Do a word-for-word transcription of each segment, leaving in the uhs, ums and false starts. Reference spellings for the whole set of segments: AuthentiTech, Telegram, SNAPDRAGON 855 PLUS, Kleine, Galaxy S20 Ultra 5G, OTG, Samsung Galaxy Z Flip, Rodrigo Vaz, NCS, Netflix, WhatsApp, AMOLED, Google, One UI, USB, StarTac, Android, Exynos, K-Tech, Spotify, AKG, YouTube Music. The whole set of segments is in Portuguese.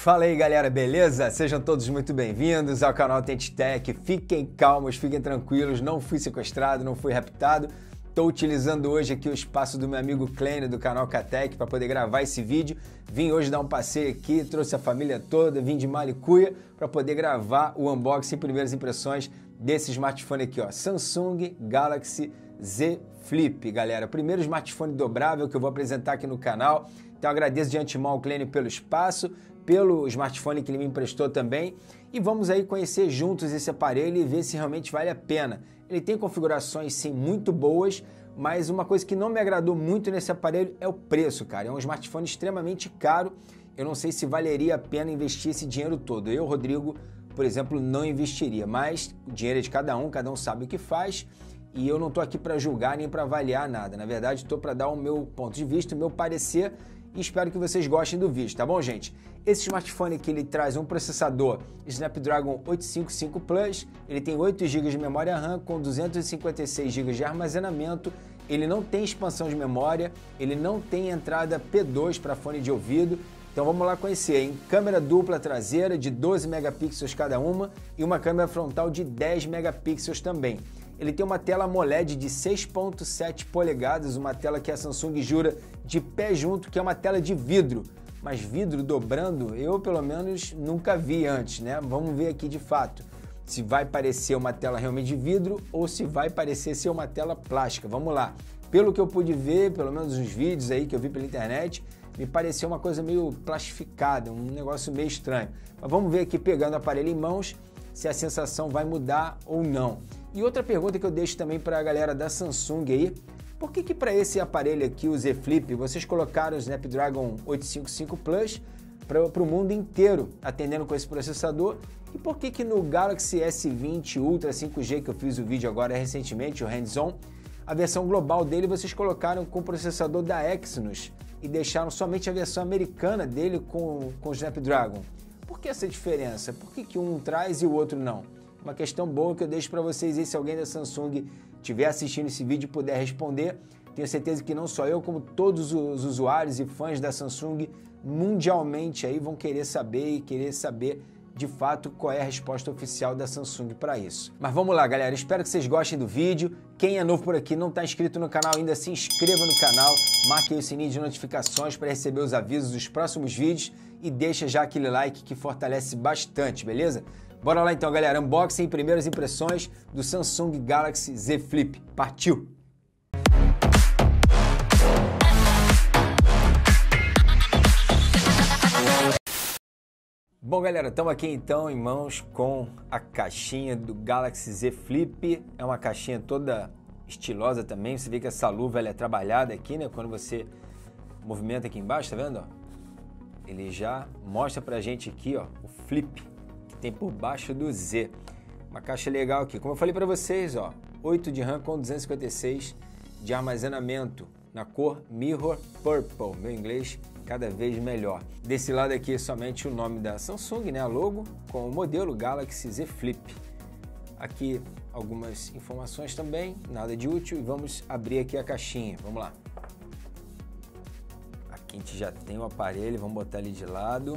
Fala aí galera, beleza? Sejam todos muito bem-vindos ao canal AuthentiTech. Fiquem calmos, fiquem tranquilos, não fui sequestrado, não fui raptado. Estou utilizando hoje aqui o espaço do meu amigo Kleine do canal K-Tech para poder gravar esse vídeo. Vim hoje dar um passeio aqui, trouxe a família toda, vim de Malicuia para poder gravar o unboxing e primeiras impressões desse smartphone aqui, ó, Samsung Galaxy Z Flip, galera. Primeiro smartphone dobrável que eu vou apresentar aqui no canal. Então agradeço de antemão ao Kleine pelo espaço, pelo smartphone que ele me emprestou também. E vamos aí conhecer juntos esse aparelho e ver se realmente vale a pena. Ele tem configurações, sim, muito boas, mas uma coisa que não me agradou muito nesse aparelho é o preço, cara. É um smartphone extremamente caro. Eu não sei se valeria a pena investir esse dinheiro todo. Eu, Rodrigo, por exemplo, não investiria, mas o dinheiro é de cada um, cada um sabe o que faz. E eu não estou aqui para julgar nem para avaliar nada. Na verdade, estou para dar o meu ponto de vista, o meu parecer, e espero que vocês gostem do vídeo, tá bom, gente? Esse smartphone aqui, ele traz um processador Snapdragon oito cinco cinco Plus, ele tem oito gigas de memória RAM com duzentos e cinquenta e seis gigas de armazenamento, ele não tem expansão de memória, ele não tem entrada P dois para fone de ouvido. Então vamos lá conhecer, hein? Câmera dupla traseira de doze megapixels cada uma e uma câmera frontal de dez megapixels também. Ele tem uma tela AMOLED de seis vírgula sete polegadas, uma tela que a Samsung jura de pé junto, que é uma tela de vidro. Mas vidro dobrando, eu pelo menos nunca vi antes, né? Vamos ver aqui de fato se vai parecer uma tela realmente de vidro ou se vai parecer ser uma tela plástica. Vamos lá. Pelo que eu pude ver, pelo menos nos vídeos aí que eu vi pela internet, me pareceu uma coisa meio plastificada, um negócio meio estranho. Mas vamos ver aqui pegando o aparelho em mãos se a sensação vai mudar ou não. E outra pergunta que eu deixo também para a galera da Samsung aí, por que que para esse aparelho aqui, o Z Flip, vocês colocaram o Snapdragon oito cinco cinco Plus para o mundo inteiro, atendendo com esse processador, e por que que no Galaxy S vinte Ultra cinco G, que eu fiz o vídeo agora recentemente, o hands-on, a versão global dele vocês colocaram com o processador da Exynos e deixaram somente a versão americana dele com, com o Snapdragon? Por que essa diferença? Por que que um traz e o outro não? Uma questão boa que eu deixo para vocês, e se alguém da Samsung estiver assistindo esse vídeo e puder responder, tenho certeza que não só eu, como todos os usuários e fãs da Samsung mundialmente aí vão querer saber e querer saber de fato qual é a resposta oficial da Samsung para isso. Mas vamos lá, galera, espero que vocês gostem do vídeo. Quem é novo por aqui, não está inscrito no canal ainda, se inscreva no canal, marque aí o sininho de notificações para receber os avisos dos próximos vídeos e deixa já aquele like que fortalece bastante, beleza? Bora lá então, galera, unboxing e primeiras impressões do Samsung Galaxy Z Flip. Partiu! Bom, galera, estamos aqui então em mãos com a caixinha do Galaxy Z Flip. É uma caixinha toda estilosa também, você vê que essa luva ela é trabalhada aqui, né? Quando você movimenta aqui embaixo, tá vendo? Ó? Ele já mostra pra gente aqui, ó, o Flip. Tem por baixo do Z. Uma caixa legal aqui. Como eu falei para vocês, ó, oito de RAM com duzentos e cinquenta e seis de armazenamento na cor Mirror Purple. Meu inglês cada vez melhor. Desse lado aqui somente o nome da Samsung, né, a logo, com o modelo Galaxy Z Flip. Aqui algumas informações também, nada de útil, e vamos abrir aqui a caixinha. Vamos lá. Aqui a gente já tem o aparelho, vamos botar ele de lado.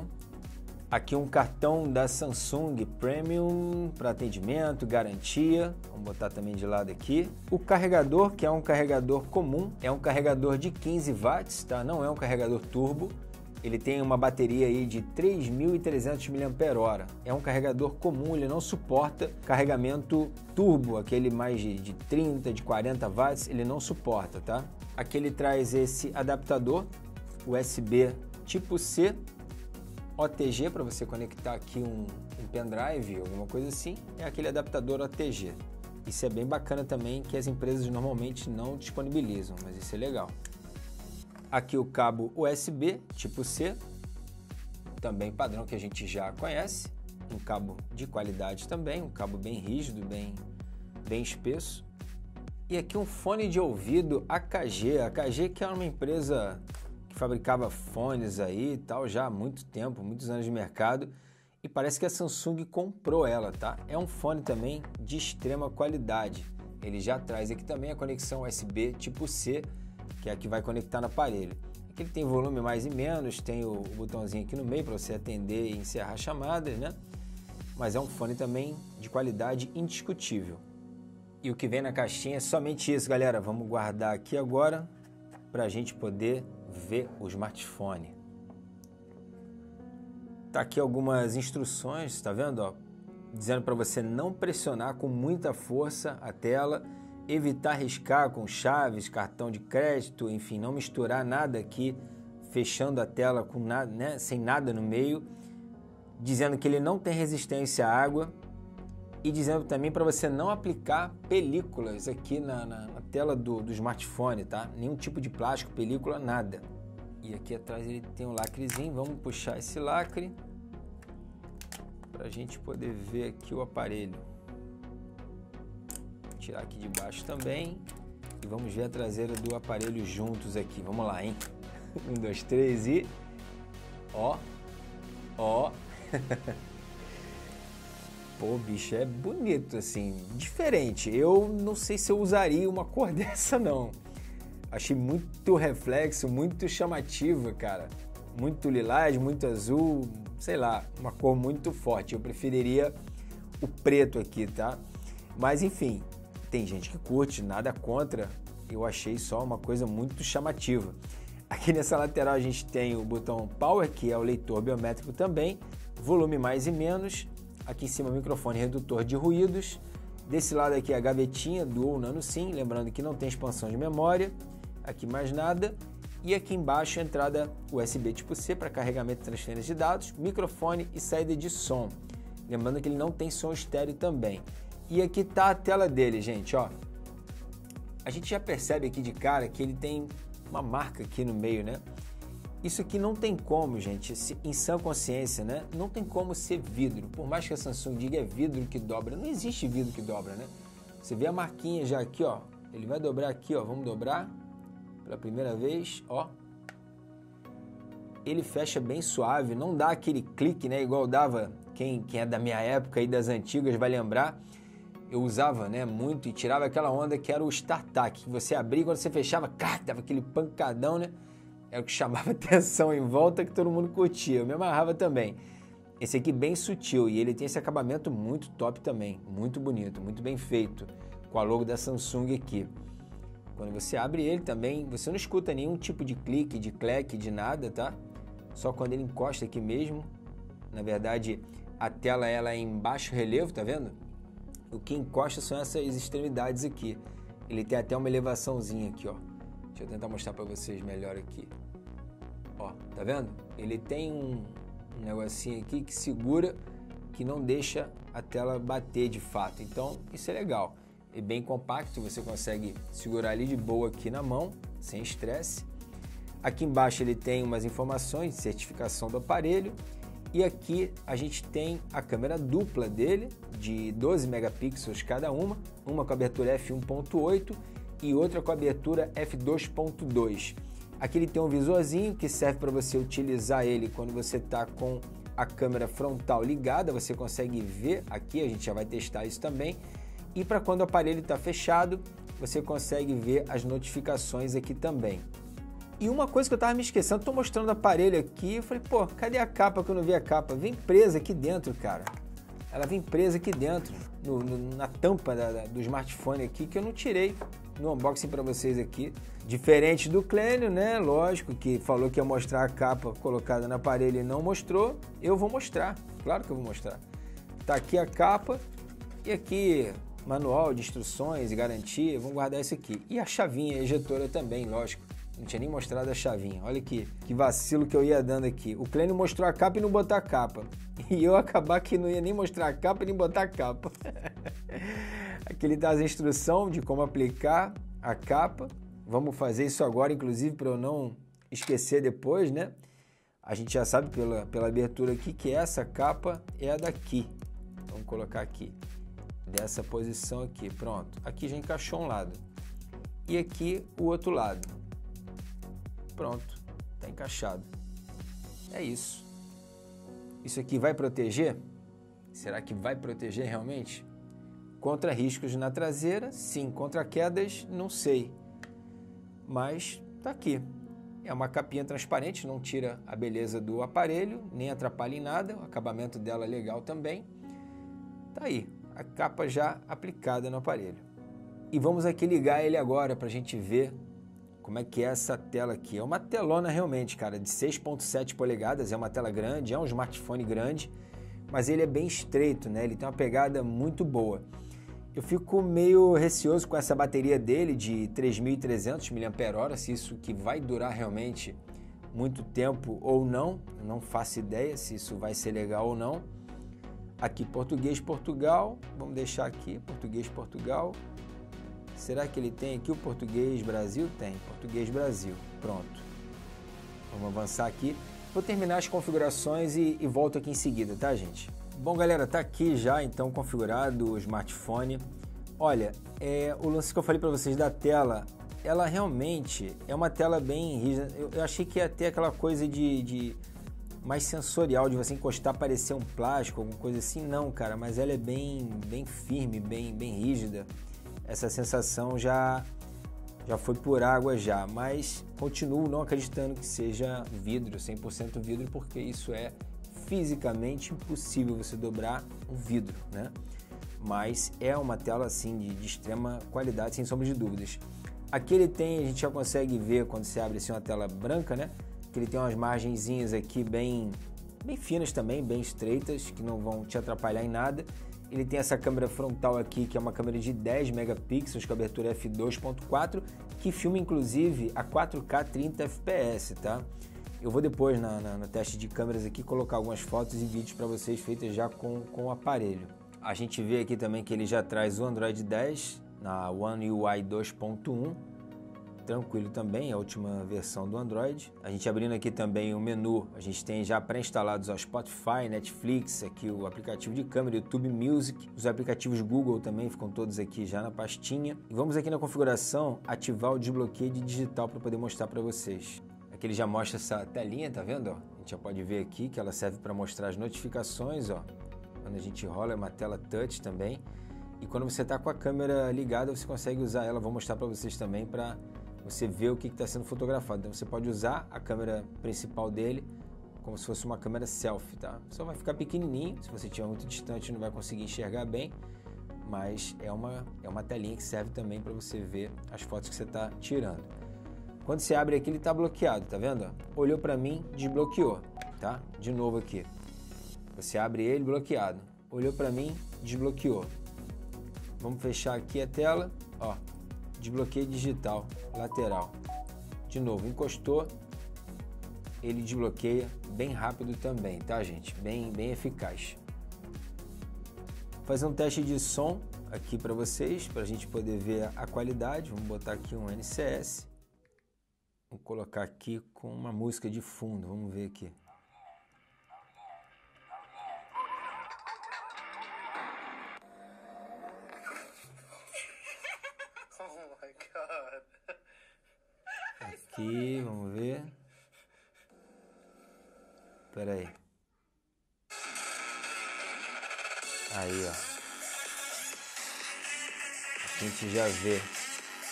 Aqui um cartão da Samsung Premium para atendimento, garantia. Vamos botar também de lado aqui. O carregador, que é um carregador comum, é um carregador de quinze watts, tá? Não é um carregador turbo. Ele tem uma bateria aí de três mil e trezentos miliampères-hora. É um carregador comum, ele não suporta carregamento turbo, aquele mais de, de trinta, de quarenta watts, ele não suporta, tá? Aqui ele traz esse adaptador U S B tipo C, O T G, para você conectar aqui um, um pendrive, alguma coisa assim, é aquele adaptador O T G. Isso é bem bacana também, que as empresas normalmente não disponibilizam, mas isso é legal. Aqui o cabo U S B tipo C, também padrão que a gente já conhece, um cabo de qualidade também, um cabo bem rígido, bem, bem espesso. E aqui um fone de ouvido A K G, A K G que é uma empresa que fabricava fones aí e tal, já há muito tempo, muitos anos de mercado, e parece que a Samsung comprou ela, tá? É um fone também de extrema qualidade. Ele já traz aqui também a conexão U S B tipo C, que é a que vai conectar no aparelho. Aqui ele tem volume mais e menos, tem o, o botãozinho aqui no meio para você atender e encerrar chamadas, né? Mas é um fone também de qualidade indiscutível. E o que vem na caixinha é somente isso, galera. Vamos guardar aqui agora para a gente poder ver o smartphone. Tá aqui algumas instruções, tá vendo? Ó, dizendo para você não pressionar com muita força a tela, evitar riscar com chaves, cartão de crédito, enfim, não misturar nada aqui, fechando a tela com nada, né, sem nada no meio, dizendo que ele não tem resistência à água e dizendo também para você não aplicar películas aqui na, na, na tela do, do smartphone, tá? Nenhum tipo de plástico, película, nada. E aqui atrás ele tem um lacrezinho, vamos puxar esse lacre para a gente poder ver aqui o aparelho. Vou tirar aqui de baixo também e vamos ver a traseira do aparelho juntos aqui. Vamos lá, hein? Um, dois, três e... Ó, ó... Pô, bicho, é bonito, assim, diferente. Eu não sei se eu usaria uma cor dessa, não. Achei muito reflexo, muito chamativa, cara. Muito lilás, muito azul, sei lá, uma cor muito forte. Eu preferiria o preto aqui, tá? Mas, enfim, tem gente que curte, nada contra. Eu achei só uma coisa muito chamativa. Aqui nessa lateral a gente tem o botão Power, que é o leitor biométrico também. Volume mais e menos. Aqui em cima o microfone redutor de ruídos. Desse lado aqui a gavetinha do ou nano SIM, lembrando que não tem expansão de memória. Aqui mais nada. E aqui embaixo a entrada U S B tipo C para carregamento e transferência de dados, microfone e saída de som. Lembrando que ele não tem som estéreo também. E aqui tá a tela dele, gente, ó. A gente já percebe aqui de cara que ele tem uma marca aqui no meio, né? Isso aqui não tem como, gente, em sã consciência, né? Não tem como ser vidro. Por mais que a Samsung diga é vidro que dobra, não existe vidro que dobra, né? Você vê a marquinha já aqui, ó. Ele vai dobrar aqui, ó. Vamos dobrar pela primeira vez, ó. Ele fecha bem suave, não dá aquele clique, né? Igual dava, quem, quem é da minha época e das antigas vai lembrar. Eu usava, né, muito e tirava aquela onda que era o StarTac. Que você abria e quando você fechava, cara, dava aquele pancadão, né? É o que chamava atenção em volta, que todo mundo curtia. Eu me amarrava também. Esse aqui bem sutil e ele tem esse acabamento muito top também. Muito bonito, muito bem feito. Com a logo da Samsung aqui. Quando você abre ele também, você não escuta nenhum tipo de clique, de cleque, de nada, tá? Só quando ele encosta aqui mesmo. Na verdade, a tela ela é em baixo relevo, tá vendo? O que encosta são essas extremidades aqui. Ele tem até uma elevaçãozinha aqui, ó. Deixa eu tentar mostrar para vocês melhor aqui. Ó, tá vendo? Ele tem um negocinho aqui que segura, que não deixa a tela bater de fato. Então, isso é legal. É bem compacto, você consegue segurar ali de boa aqui na mão, sem estresse. Aqui embaixo ele tem umas informações de certificação do aparelho. E aqui a gente tem a câmera dupla dele, de doze megapixels cada uma. Uma com abertura f um ponto oito. E outra com abertura f dois ponto dois. Aqui ele tem um visorzinho que serve para você utilizar ele quando você está com a câmera frontal ligada, você consegue ver aqui, a gente já vai testar isso também. E para quando o aparelho está fechado, você consegue ver as notificações aqui também. E uma coisa que eu estava me esquecendo, estou mostrando o aparelho aqui, eu falei, pô, cadê a capa que eu não vi a capa? Vem presa aqui dentro, cara. Ela vem presa aqui dentro, no, no, na tampa da, da, do smartphone aqui, que eu não tirei no unboxing para vocês aqui. Diferente do Kleine, né? Lógico que falou que ia mostrar a capa colocada no aparelho e não mostrou. Eu vou mostrar, claro que eu vou mostrar. Tá aqui a capa e aqui manual de instruções e garantia, vamos guardar isso aqui. E a chavinha, a ejetora também, lógico. Não tinha nem mostrado a chavinha. Olha que, que vacilo que eu ia dando aqui. O Kleine mostrou a capa e não botou a capa. E eu acabar que não ia nem mostrar a capa e nem botar a capa. Aqui ele dá as instruções de como aplicar a capa. Vamos fazer isso agora, inclusive, para eu não esquecer depois, né? A gente já sabe pela, pela abertura aqui que essa capa é a daqui. Vamos colocar aqui. Dessa posição aqui. Pronto. Aqui já encaixou um lado. E aqui o outro lado. Pronto, tá encaixado. É isso. Isso aqui vai proteger? Será que vai proteger realmente? Contra riscos na traseira? Sim. Contra quedas? Não sei. Mas tá aqui. É uma capinha transparente, não tira a beleza do aparelho, nem atrapalha em nada, o acabamento dela é legal também. Tá aí, a capa já aplicada no aparelho. E vamos aqui ligar ele agora para a gente ver como é que é essa tela aqui. É uma telona realmente, cara, de seis vírgula sete polegadas, é uma tela grande, é um smartphone grande, mas ele é bem estreito, né? Ele tem uma pegada muito boa. Eu fico meio receoso com essa bateria dele de três mil e trezentos miliamperes hora, se isso que vai durar realmente muito tempo ou não. Eu não faço ideia se isso vai ser legal ou não. Aqui, português, Portugal. Vamos deixar aqui, português, Portugal. Será que ele tem aqui o português, Brasil? Tem, português, Brasil. Pronto. Vamos avançar aqui. Vou terminar as configurações e, e volto aqui em seguida, tá, gente? Bom, galera, tá aqui já então configurado o smartphone. Olha, é, o lance que eu falei para vocês da tela, ela realmente é uma tela bem rígida. Eu, eu achei que ia ter aquela coisa de, de mais sensorial, de você encostar, parecer um plástico, alguma coisa assim. Não, cara, mas ela é bem, bem firme, bem, bem rígida. Essa sensação já, já foi por água já, mas continuo não acreditando que seja vidro, cem por cento vidro, porque isso é fisicamente impossível você dobrar um vidro, né? Mas é uma tela assim de, de extrema qualidade, sem sombra de dúvidas. Aqui ele tem, a gente já consegue ver quando você abre assim uma tela branca, né? Que ele tem umas margenzinhas aqui bem, bem finas também, bem estreitas, que não vão te atrapalhar em nada. Ele tem essa câmera frontal aqui, que é uma câmera de dez megapixels com abertura f dois ponto quatro, que filma inclusive a quatro K trinta F P S, tá? Eu vou depois, na, na, no teste de câmeras aqui, colocar algumas fotos e vídeos para vocês feitas já com, com o aparelho. A gente vê aqui também que ele já traz o Android dez na One U I dois ponto um, tranquilo também, a última versão do Android. A gente abrindo aqui também o menu, a gente tem já pré-instalados o Spotify, Netflix, aqui o aplicativo de câmera, YouTube Music, os aplicativos Google também ficam todos aqui já na pastinha. E vamos aqui na configuração ativar o desbloqueio de digital para poder mostrar para vocês. Aqui ele já mostra essa telinha, tá vendo? Ó, a gente já pode ver aqui que ela serve para mostrar as notificações, ó. Quando a gente rola é uma tela touch também. E quando você tá com a câmera ligada, você consegue usar ela. Vou mostrar para vocês também para você ver o que está sendo fotografado. Então você pode usar a câmera principal dele como se fosse uma câmera selfie, tá? Só vai ficar pequenininho, se você estiver muito distante não vai conseguir enxergar bem, mas é uma, é uma telinha que serve também para você ver as fotos que você está tirando. Quando você abre aqui, ele está bloqueado, tá vendo? Olhou para mim, desbloqueou, tá? De novo aqui. Você abre ele, bloqueado. Olhou para mim, desbloqueou. Vamos fechar aqui a tela, ó. Desbloqueio digital, lateral. De novo, encostou, ele desbloqueia bem rápido também, tá, gente? Bem, bem eficaz. Vou fazer um teste de som aqui para vocês, para a gente poder ver a qualidade. Vamos botar aqui um N C S. Vou colocar aqui com uma música de fundo, vamos ver aqui. Oh my God. Aqui, vamos ver. Espera aí. Aí, ó. Aqui a gente já vê.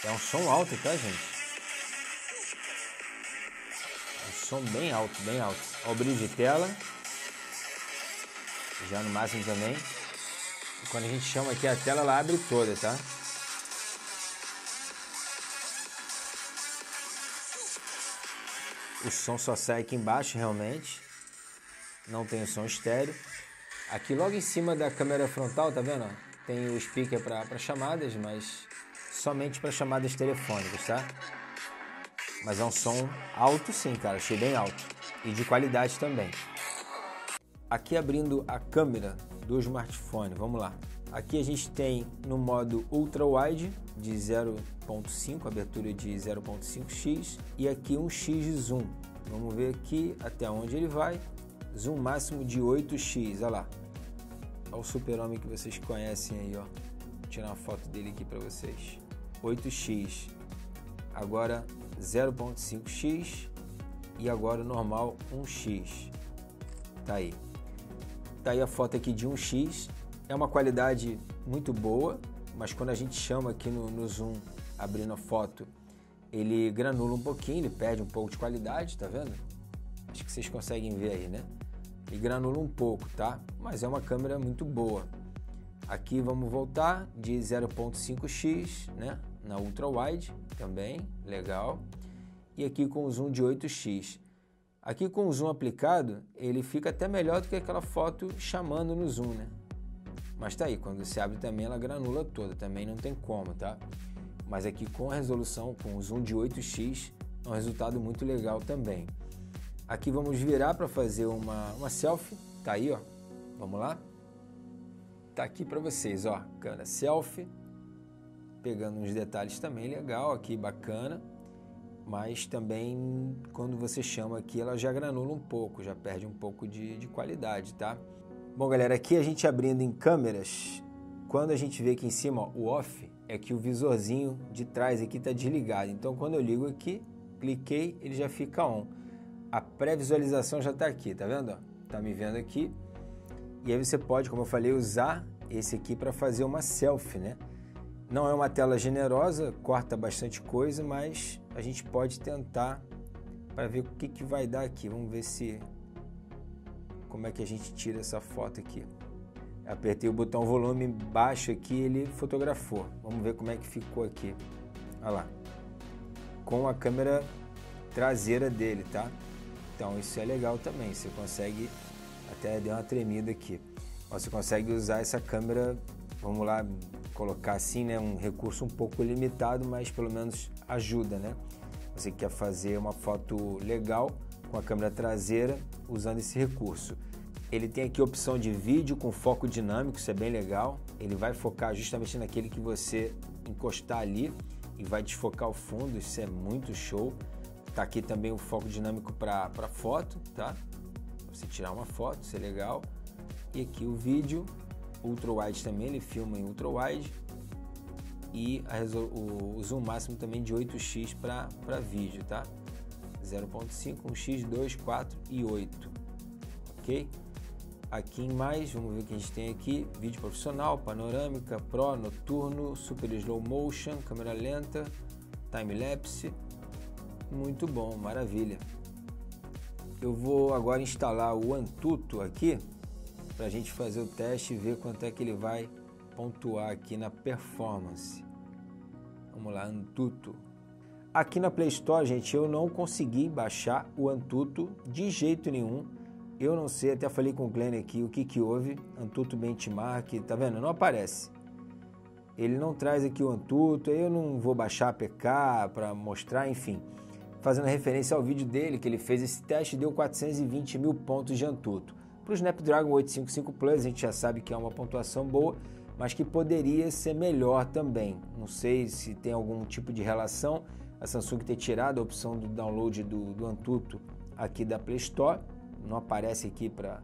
É um som alto, tá, gente? Som bem alto, bem alto. Ó, o brilho de tela, já no máximo também. E quando a gente chama aqui a tela, ela abre toda, tá? O som só sai aqui embaixo, realmente. Não tem o som estéreo. Aqui logo em cima da câmera frontal, tá vendo? Tem o speaker para chamadas, mas somente para chamadas telefônicas, tá? Mas é um som alto sim, cara, achei bem alto e de qualidade também. Aqui abrindo a câmera do smartphone, vamos lá. Aqui a gente tem no modo ultra wide de zero ponto cinco, abertura de zero ponto cinco x, e aqui um x de zoom. Vamos ver aqui até onde ele vai. Zoom máximo de oito x, olha lá. Olha o super-homem que vocês conhecem aí, ó. Vou tirar uma foto dele aqui para vocês. oito x. Agora zero ponto cinco x e agora o normal um x. Tá aí. Tá aí a foto aqui de um x. É uma qualidade muito boa, mas quando a gente chama aqui no, no zoom, abrindo a foto, ele granula um pouquinho, ele perde um pouco de qualidade, tá vendo? Acho que vocês conseguem ver aí, né? Ele granula um pouco, tá? Mas é uma câmera muito boa. Aqui vamos voltar de zero ponto cinco x, né? Na ultra wide também, legal. E aqui com o zoom de oito x. Aqui com o zoom aplicado, ele fica até melhor do que aquela foto chamando no zoom, né? Mas tá aí, quando você abre também ela granula toda, também não tem como, tá? Mas aqui com a resolução, com o zoom de oito x, é um resultado muito legal também. Aqui vamos virar para fazer uma, uma selfie, tá aí, ó, vamos lá. Tá aqui para vocês, ó, câmera selfie, pegando uns detalhes também legal aqui, bacana. Mas também quando você chama aqui ela já granula um pouco, já perde um pouco de, de qualidade, tá? Bom, galera, aqui a gente abrindo em câmeras, quando a gente vê aqui em cima, ó, o off, é que o visorzinho de trás aqui está desligado. Então, quando eu ligo aqui, cliquei, ele já fica on. A pré-visualização já está aqui, tá vendo? Tá me vendo aqui. E aí você pode, como eu falei, usar esse aqui para fazer uma selfie, né? Não é uma tela generosa, corta bastante coisa, mas a gente pode tentar para ver o que, que vai dar aqui. Vamos ver se... como é que a gente tira essa foto aqui. Apertei o botão volume baixo aqui, ele fotografou. Vamos ver como é que ficou aqui. Olha lá. Com a câmera traseira dele, tá? Então isso é legal também, você consegue, até deu uma tremida aqui. Você consegue usar essa câmera, vamos lá, colocar assim, né, um recurso um pouco limitado, mas pelo menos ajuda, né? Você quer fazer uma foto legal com a câmera traseira usando esse recurso. Ele tem aqui a opção de vídeo com foco dinâmico, isso é bem legal. Ele vai focar justamente naquele que você encostar ali e vai desfocar o fundo, isso é muito show. Tá aqui também o foco dinâmico para para foto, tá? Você tirar uma foto, isso é legal. E aqui o vídeo ultra wide também, ele filma em ultra wide. E a o, o zoom máximo também de oito x para para vídeo, tá? zero ponto cinco, um x, dois, quatro e oito, ok? Aqui em mais, vamos ver o que a gente tem aqui: vídeo profissional, panorâmica, pro, noturno, super slow motion, câmera lenta, time-lapse. Muito bom, maravilha. Eu vou agora instalar o AnTuTu aqui para a gente fazer o teste e ver quanto é que ele vai pontuar aqui na performance. Vamos lá, AnTuTu. Aqui na Play Store, gente, eu não consegui baixar o AnTuTu de jeito nenhum. Eu não sei, até falei com o Kleine aqui o que que houve. AnTuTu Benchmark, tá vendo? Não aparece. Ele não traz aqui o AnTuTu, eu não vou baixar a APK para mostrar, enfim. Fazendo referência ao vídeo dele, que ele fez esse teste, deu quatrocentos e vinte mil pontos de AnTuTu. Para o Snapdragon oito cinco cinco Plus, a gente já sabe que é uma pontuação boa, mas que poderia ser melhor também. Não sei se tem algum tipo de relação a Samsung ter tirado a opção do download do, do AnTuTu aqui da Play Store. Não aparece aqui, para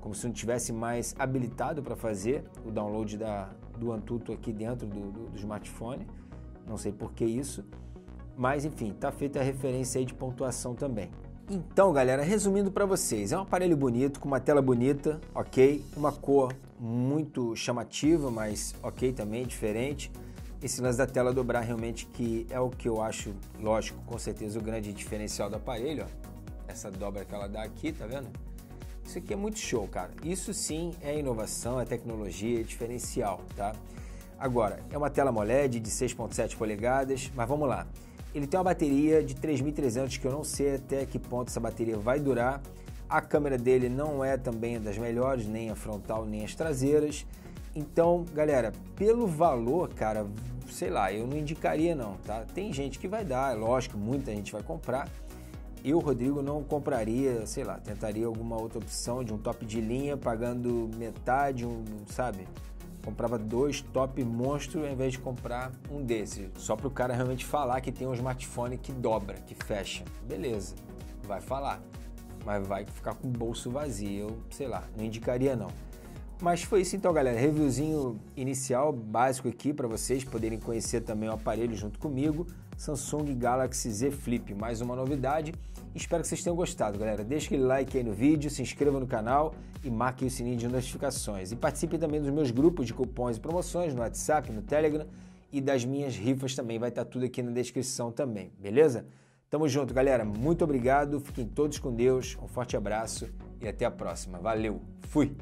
como se não tivesse mais habilitado para fazer o download da, do AnTuTu aqui dentro do, do, do smartphone. Não sei por que isso, mas enfim, tá feita a referência aí de pontuação também. Então, galera, resumindo para vocês, é um aparelho bonito, com uma tela bonita, ok, uma cor muito chamativa, mas ok também, diferente. Esse lance da tela dobrar realmente que é o que eu acho, lógico, com certeza o grande diferencial do aparelho, ó. Essa dobra que ela dá aqui, tá vendo? Isso aqui é muito show, cara. Isso sim é inovação, é tecnologia, é diferencial, tá? Agora, é uma tela AMOLED de seis ponto sete polegadas, mas vamos lá. Ele tem uma bateria de três mil e trezentos, que eu não sei até que ponto essa bateria vai durar. A câmera dele não é também das melhores, nem a frontal, nem as traseiras. Então, galera, pelo valor, cara, sei lá, eu não indicaria não, tá? Tem gente que vai dar, lógico, muita gente vai comprar. Eu, Rodrigo, não compraria, sei lá, tentaria alguma outra opção de um top de linha, pagando metade, um, sabe? Comprava dois top monstro ao invés de comprar um desses. Só para o cara realmente falar que tem um smartphone que dobra, que fecha. Beleza, vai falar, mas vai ficar com o bolso vazio, eu, sei lá, não indicaria não. Mas foi isso então, galera, reviewzinho inicial, básico aqui para vocês poderem conhecer também o aparelho junto comigo, Samsung Galaxy Z Flip, mais uma novidade. Espero que vocês tenham gostado, galera. Deixa aquele like aí no vídeo, se inscreva no canal e marque o sininho de notificações. E participe também dos meus grupos de cupons e promoções no WhatsApp, no Telegram e das minhas rifas também. Vai estar tudo aqui na descrição também, beleza? Tamo junto, galera. Muito obrigado. Fiquem todos com Deus. Um forte abraço e até a próxima. Valeu. Fui!